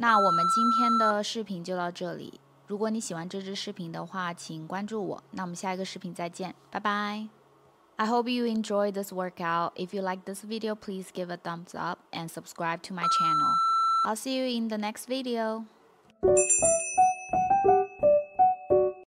那我们今天的视频就到这里。如果你喜欢这支视频的话，请关注我。那我们下一个视频再见，拜拜。I hope you enjoyed this workout. If you like this video, please give a thumbs up and subscribe to my channel. I'll see you in the next video.